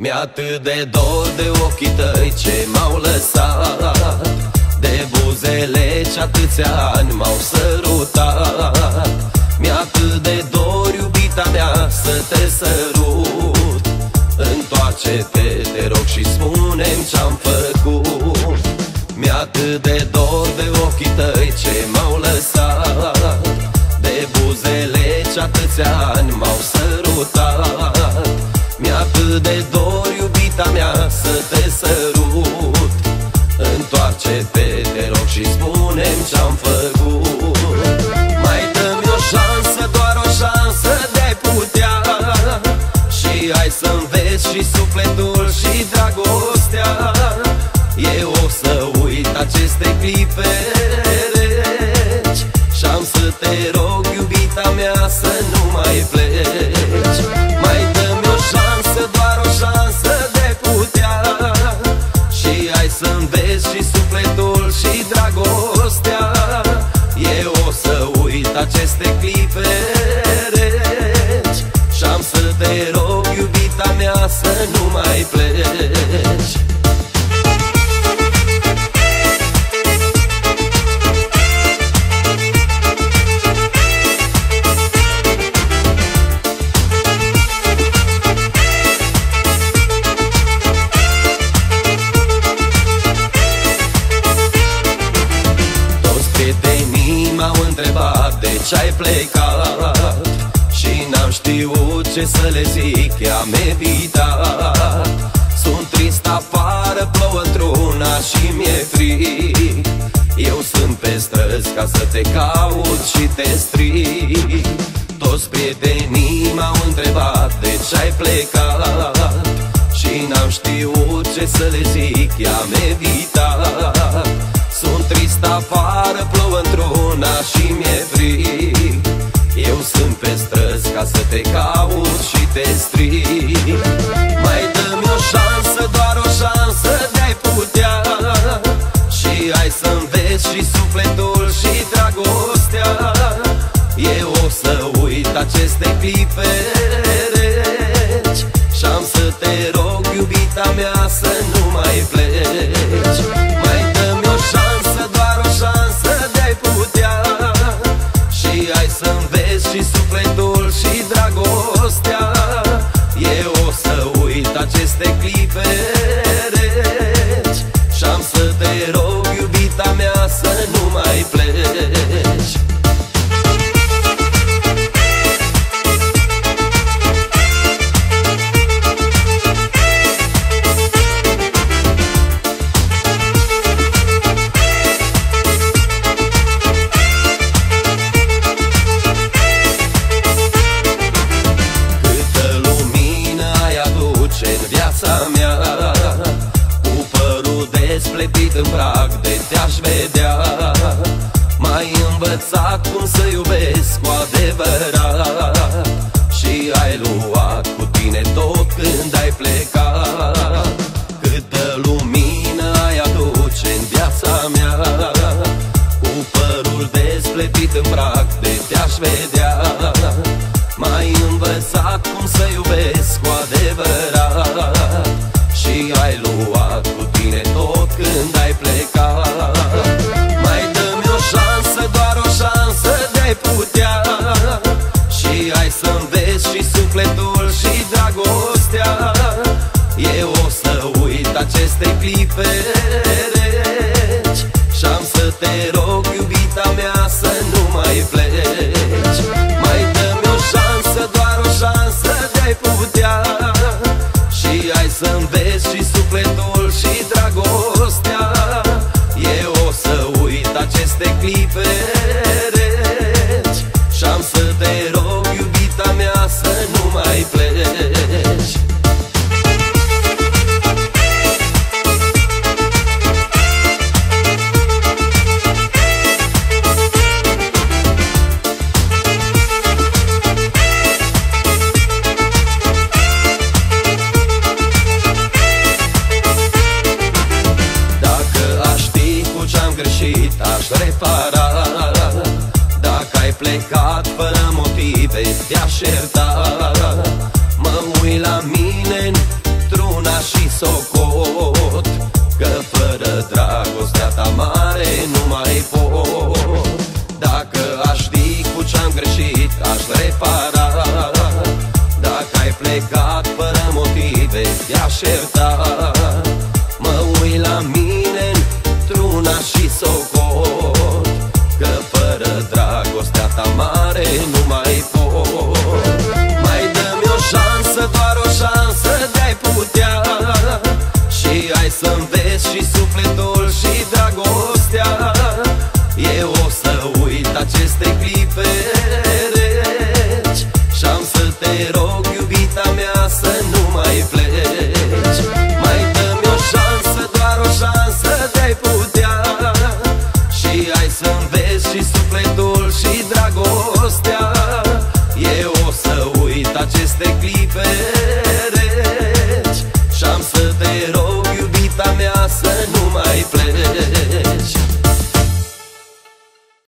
Mi-e atât de dor de ochii tăi ce m-au lăsat, de buzele ce atâția ani m-au sărutat. Mi-e atât de dor, iubita mea, să te sărut. Întoarce-te, te rog, și spune-mi ce-am făcut. Mi-e atât de dor de ochii tăi ce m-au lăsat, de buzele ce atâția ani m-au sărutat. Mi-e atât de dor, iubita mea, să te sărut. Întoarce-te, te rog, și spune-mi ce-am făcut. Mai dă-mi o șansă, doar o șansă de-ai putea, și hai să înveți și sufletul și dragostea. Eu o să uit aceste clipe reci și-am să te rog, iubita mea, să nu mai pleci. Mai dă-mi o șansă, doar o șansă de putea, și hai să înveți și sufletul și dragostea. Eu o să uit aceste clipe reci și-am să te rog, iubita mea, să nu mai pleci. Ce-ai plecat și n-am știut ce să le zic, i-am evitat. Sunt trist, afară plouă într-una și mi-e frig. Eu sunt pe străzi ca să te caut și te strig. Toți prietenii m-au întrebat de ce-ai plecat și n-am știut ce să le zic, i-am evitat. Sunt trist, afară plouă într-una și mi-e frig. Eu sunt pe străzi ca să te caut și te strig. Mai dă-mi o șansă, doar o șansă de-ai putea, și hai să înveți și sufletul și dragostea. Eu o să uit aceste clipe reci și-am să te rog, iubita mea, să nu mai pleci. Mai dă-mi o șansă, doar o șansă de-ai putea, și hai să înveți și sufletul și dragostea. Eu o să uit aceste clipe reci și-am să te rog, iubita mea, să nu mai pleci. În prag de te-aș vedea, m-ai învățat cum să iubesc cu adevărat, și ai luat cu tine tot când ai plecat. Câtă lumină ai aduce în viața mea, cu părul despletit în prag de te-aș vedea, m-ai învățat cum să iubesc cu adevărat, și ai luat cu tine tot când ai plecat. Mai dă-mi o șansă, doar o șansă de-ai putea, și hai să înveți și sufletul și dragostea. Eu o să uit aceste clipe reci și-am să te rog, iubita mea, să nu mai pleci. Mai dă-mi o șansă, doar o șansă de-ai putea, și hai să înveți și sufletul și dragostea. Eu o să uit aceste clipe reci și-am să te rog, iubita mea, să nu mai pleci. Repara, dacă ai plecat fără motive, te-aș ierta. Mă uit la mine într-un socot, că fără dragostea ta mare nu mai pot. Dacă aș ști cu ce-am greșit, aș repara. Dacă ai plecat fără motive, te-aș ierta. Mă uit la mine într-una și socot, că fără dragostea ta mare nu mai pot. Mai dă-mi o șansă, doar o șansă,